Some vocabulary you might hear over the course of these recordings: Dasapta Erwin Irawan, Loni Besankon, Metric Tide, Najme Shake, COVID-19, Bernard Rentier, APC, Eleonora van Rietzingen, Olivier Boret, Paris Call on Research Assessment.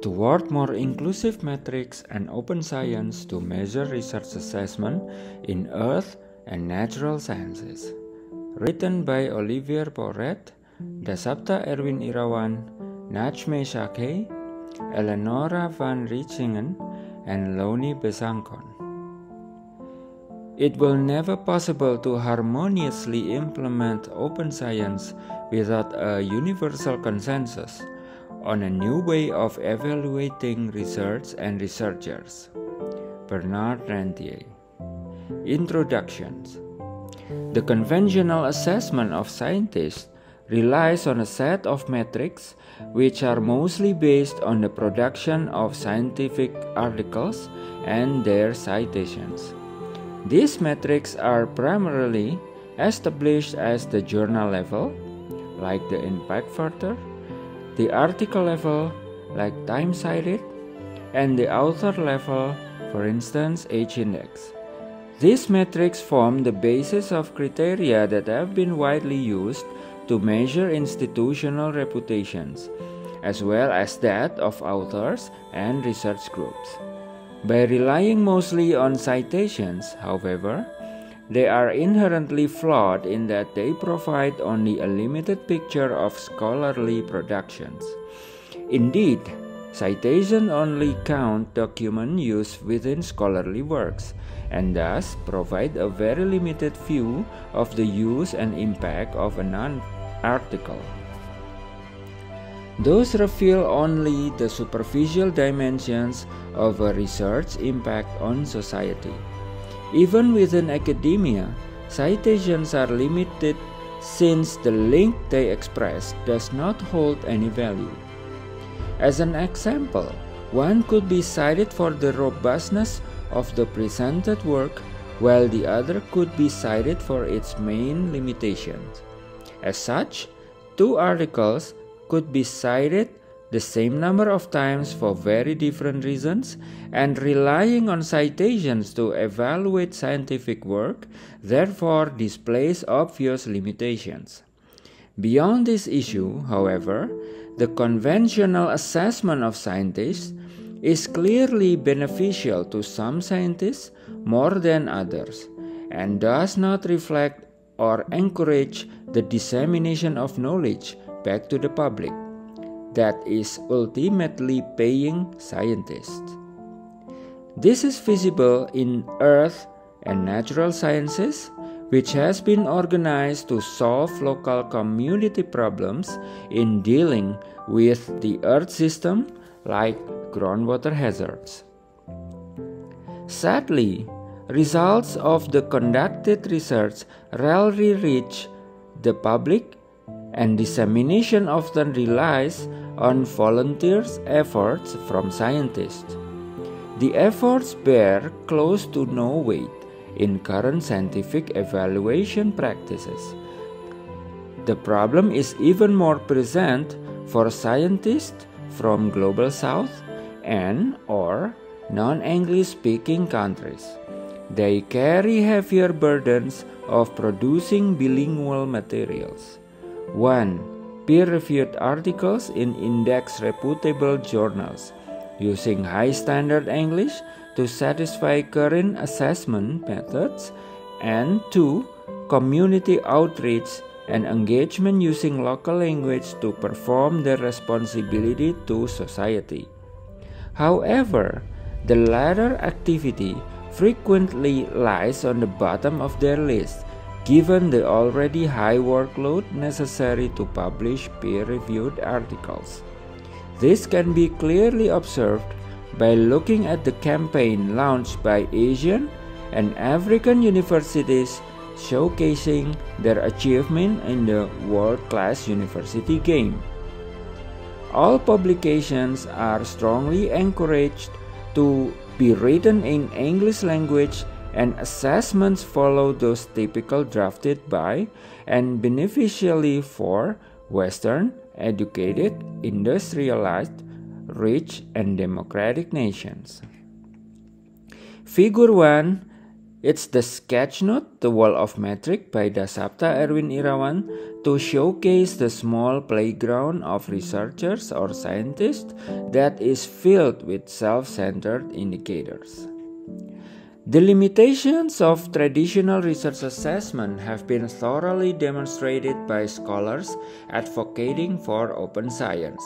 toward more inclusive metrics and open science to measure research assessment in earth and natural sciences. Written by Olivier Boret, Dasapta Erwin Irawan, Najme Shake, Eleonora van Rietzingen, and Loni Besankon. It will never possible to harmoniously implement open science without a universal consensus on a new way of evaluating research and researchers. Bernard Rentier. Introductions. The conventional assessment of scientists relies on a set of metrics which are mostly based on the production of scientific articles and their citations. These metrics are primarily established as the journal level, like the impact factor, the article level, like time cited, and the author level, for instance, age index. These metrics form the basis of criteria that have been widely used to measure institutional reputations, as well as that of authors and research groups. By relying mostly on citations, however, they are inherently flawed in that they provide only a limited picture of scholarly productions. Indeed, citation only count document used within scholarly works, and thus provide a very limited view of the use and impact of an article. Those reveal only the superficial dimensions of a research impact on society. Even within academia, citations are limited since the link they express does not hold any value. As an example, one could be cited for the robustness of the presented work, while the other could be cited for its main limitations. As such, two articles could be cited the same number of times for very different reasons, and relying on citations to evaluate scientific work therefore displays obvious limitations. Beyond this issue, however, the conventional assessment of scientists is clearly beneficial to some scientists more than others, and does not reflect or encourage the dissemination of knowledge back to the public that is ultimately paying scientists. This is visible in earth and natural sciences, which has been organized to solve local community problems in dealing with the earth system, like groundwater hazards. Sadly, results of the conducted research rarely reach the public, and dissemination often relies on volunteers' efforts from scientists. The efforts bear close to no weight in current scientific evaluation practices. The problem is even more present for scientists from Global South and/or non-English speaking countries. They carry heavier burdens of producing bilingual materials. 1. Peer-reviewed articles in index reputable journals, using high standard English to satisfy current assessment methods, and 2. Community outreach and engagement using local language to perform their responsibility to society. However, the latter activity frequently lies on the bottom of their list, given the already high workload necessary to publish peer-reviewed articles. This can be clearly observed by looking at the campaign launched by Asian and African universities showcasing their achievement in the world-class university game. All publications are strongly encouraged to be written in English language, and assessments follow those typical drafted by and beneficially for Western, educated, industrialized, rich, and democratic nations. Figure 1 It's the sketchnote, The Wall of Metric by Dasapta Erwin Irawan, to showcase the small playground of researchers or scientists that is filled with self-centered indicators. The limitations of traditional research assessment have been thoroughly demonstrated by scholars advocating for open science.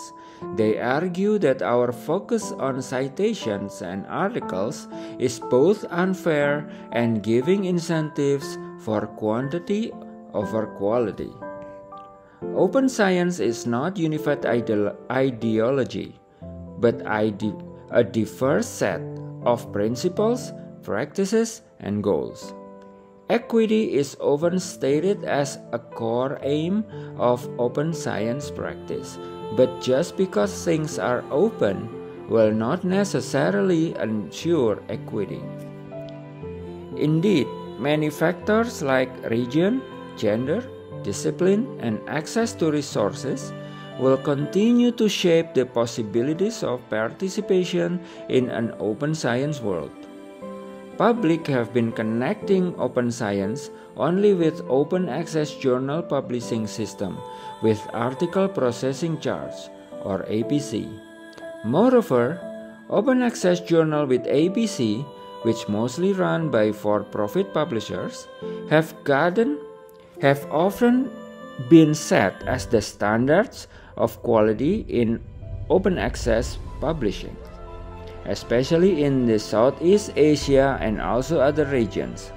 They argue that our focus on citations and articles is both unfair and giving incentives for quantity over quality. Open science is not unified ideology, but a diverse set of principles, practices, and goals. Equity is often stated as a core aim of open science practice, but just because things are open will not necessarily ensure equity. Indeed, many factors like region, gender, discipline, and access to resources will continue to shape the possibilities of participation in an open science world. Public have been connecting open science only with open access journal publishing system with article processing charge or APC. Moreover, open access journal with APC, which mostly run by for-profit publishers, have often been set as the standards of quality in open access publishing, especially in the Southeast Asia and also other regions.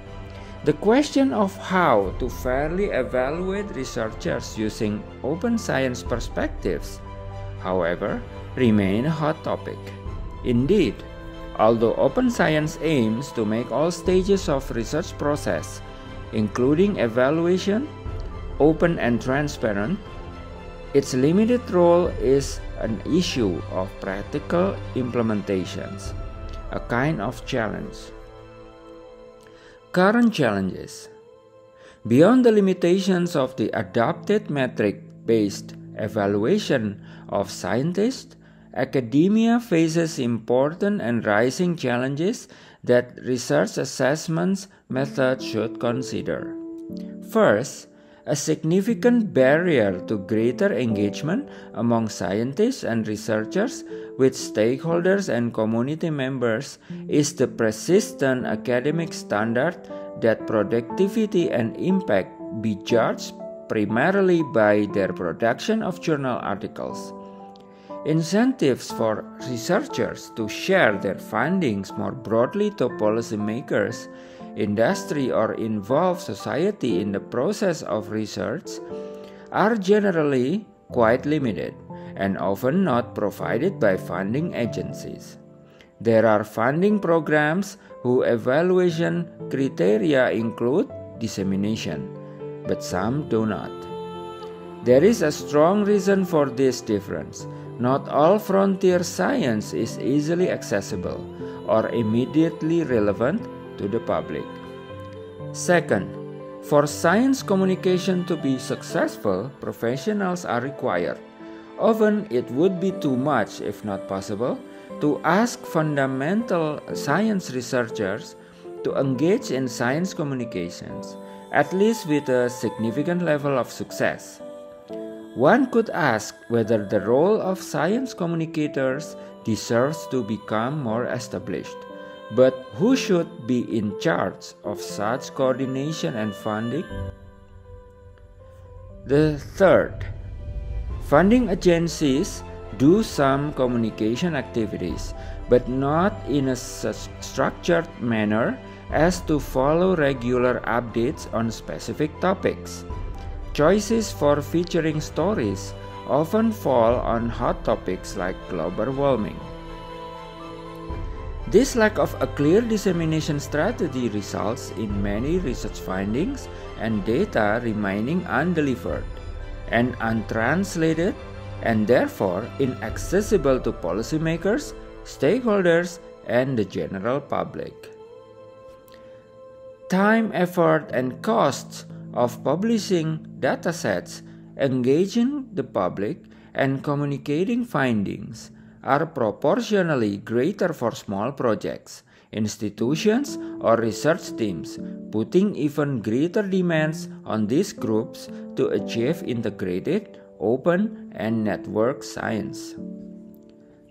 The question of how to fairly evaluate researchers using open science perspectives, however, remains a hot topic. Indeed, although open science aims to make all stages of research process, including evaluation, open and transparent, its limited role is an issue of practical implementations, a kind of challenge. Current challenges. Beyond the limitations of the adopted metric-based evaluation of scientists, academia faces important and rising challenges that research assessments methods should consider. First, a significant barrier to greater engagement among scientists and researchers with stakeholders and community members is the persistent academic standard that productivity and impact be judged primarily by their production of journal articles. Incentives for researchers to share their findings more broadly to policymakers, industry, or involve society in the process of research are generally quite limited and often not provided by funding agencies. There are funding programs whose evaluation criteria include dissemination, but some do not. There is a strong reason for this difference. Not all frontier science is easily accessible or immediately relevant to the public. Second, for science communication to be successful, professionals are required. Often it would be too much, if not possible, to ask fundamental science researchers to engage in science communications, at least with a significant level of success. One could ask whether the role of science communicators deserves to become more established. But who should be in charge of such coordination and funding? The third, funding agencies do some communication activities, but not in a structured manner as to follow regular updates on specific topics. Choices for featuring stories often fall on hot topics like global warming. This lack of a clear dissemination strategy results in many research findings and data remaining undelivered and untranslated, and therefore inaccessible to policymakers, stakeholders, and the general public. Time, effort, and costs of publishing datasets, engaging the public, and communicating findings are proportionally greater for small projects, institutions, or research teams, putting even greater demands on these groups to achieve integrated, open, and networked science.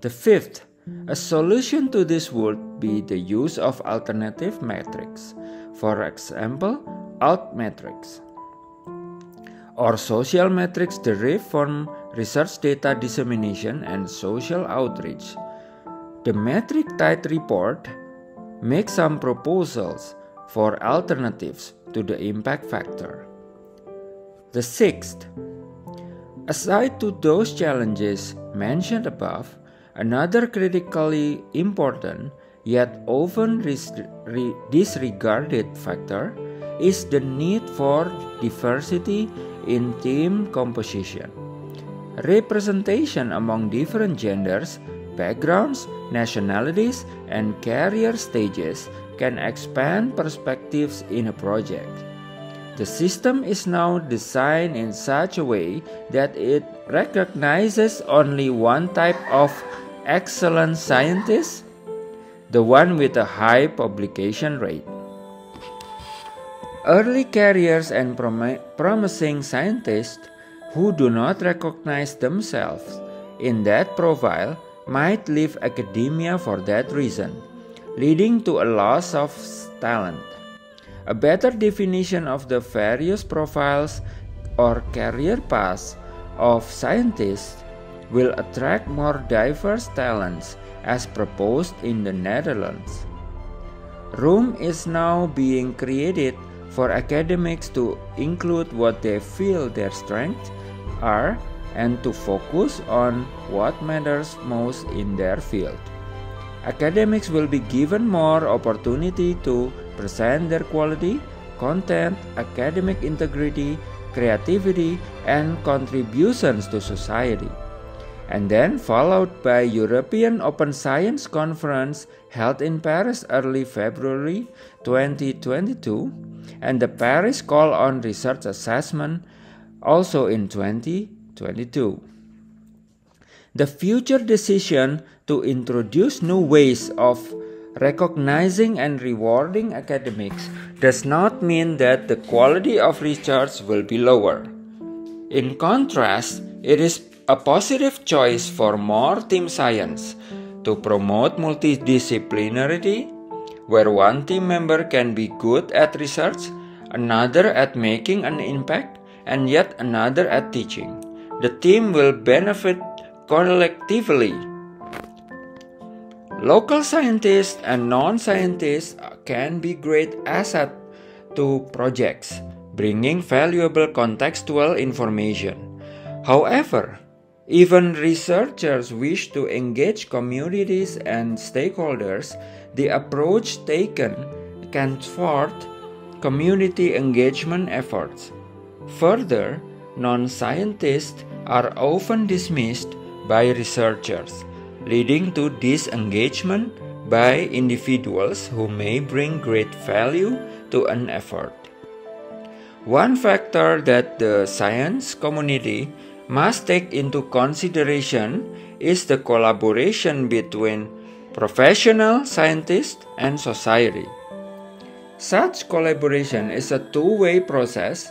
The fifth, a solution to this would be the use of alternative metrics, for example, alt metrics, or social metrics derived from research data dissemination and social outreach. The Metric Tide report makes some proposals for alternatives to the impact factor. The sixth, aside to those challenges mentioned above, another critically important yet often disregarded factor is the need for diversity in team composition. Representation among different genders, backgrounds, nationalities, and career stages can expand perspectives in a project. The system is now designed in such a way that it recognizes only one type of excellent scientist, the one with a high publication rate. Early careers and promising scientists who do not recognize themselves in that profile might leave academia for that reason, leading to a loss of talent. A better definition of the various profiles or career paths of scientists will attract more diverse talents as proposed in the Netherlands. Room is now being created for academics to include what they feel their strengths are and to focus on what matters most in their field. Academics will be given more opportunity to present their quality, content, academic integrity, creativity, and contributions to society. And then followed by European Open Science Conference held in Paris early February 2022 and the Paris Call on Research Assessment also in 2022. The future decision to introduce new ways of recognizing and rewarding academics does not mean that the quality of research will be lower. In contrast, it is a positive choice for more team science to promote multidisciplinarity, where one team member can be good at research, another at making an impact, and yet another at teaching. The team will benefit collectively. Local scientists and non-scientists can be great assets to projects, bringing valuable contextual information. However, even researchers wish to engage communities and stakeholders, the approach taken can thwart community engagement efforts. Further, non-scientists are often dismissed by researchers, leading to disengagement by individuals who may bring great value to an effort. One factor that the science community must take into consideration is the collaboration between professional scientists and society. Such collaboration is a two-way process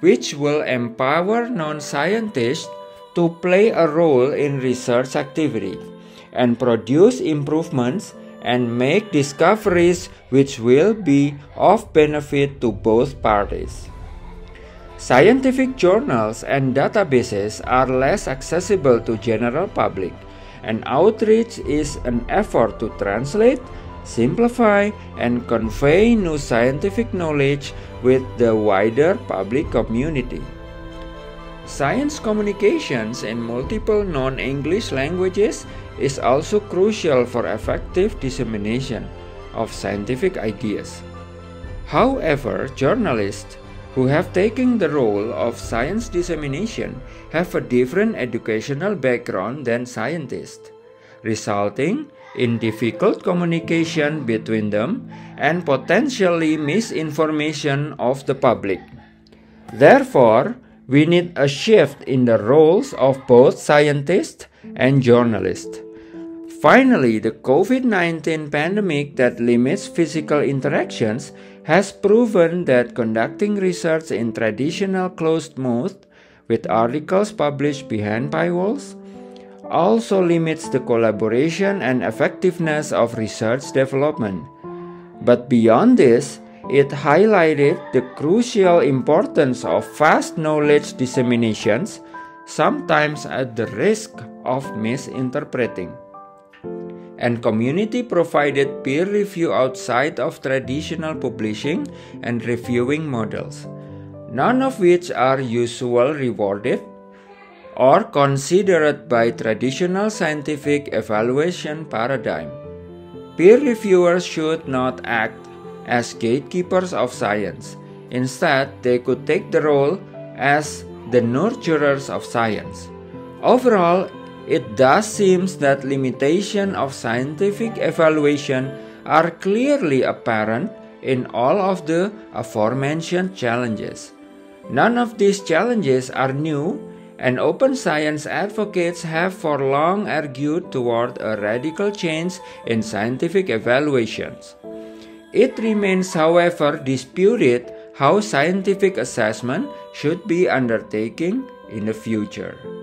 which will empower non-scientists to play a role in research activity and produce improvements and make discoveries which will be of benefit to both parties. Scientific journals and databases are less accessible to general public, and outreach is an effort to translate, simplify, and convey new scientific knowledge with the wider public community. Science communications in multiple non-English languages is also crucial for effective dissemination of scientific ideas. However, journalists who have taken the role of science dissemination have a different educational background than scientists, resulting in difficult communication between them and potentially misinformation of the public. Therefore, we need a shift in the roles of both scientists and journalists. Finally, the COVID-19 pandemic that limits physical interactions has proven that conducting research in traditional closed mode with articles published behind paywalls also limits the collaboration and effectiveness of research development. But beyond this, it highlighted the crucial importance of fast knowledge disseminations, sometimes at the risk of misinterpreting. And community provided peer review outside of traditional publishing and reviewing models, none of which are usually rewarded or considered by traditional scientific evaluation paradigm. Peer reviewers should not act as gatekeepers of science. Instead, they could take the role as the nurturers of science. Overall, it thus seems that limitations of scientific evaluation are clearly apparent in all of the aforementioned challenges. None of these challenges are new, and open science advocates have for long argued toward a radical change in scientific evaluations. It remains, however, disputed how scientific assessment should be undertaken in the future.